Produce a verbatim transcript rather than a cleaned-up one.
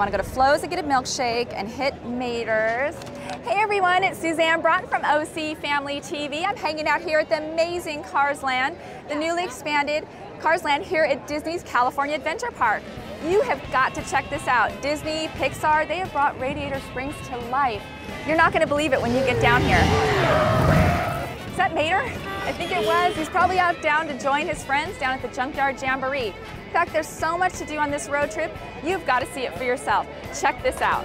want to go to Flo's and get a milkshake and hit Mater's. Hey everyone, it's Suzanne Broughton from O C Family T V. I'm hanging out here at the amazing Cars Land, the newly expanded Cars Land here at Disney's California Adventure Park. You have got to check this out. Disney, Pixar, they have brought Radiator Springs to life. You're not going to believe it when you get down here. Is that Mater? I think it was. He's probably out down to join his friends down at the Junkyard Jamboree. In fact, there's so much to do on this road trip, you've got to see it for yourself. Check this out.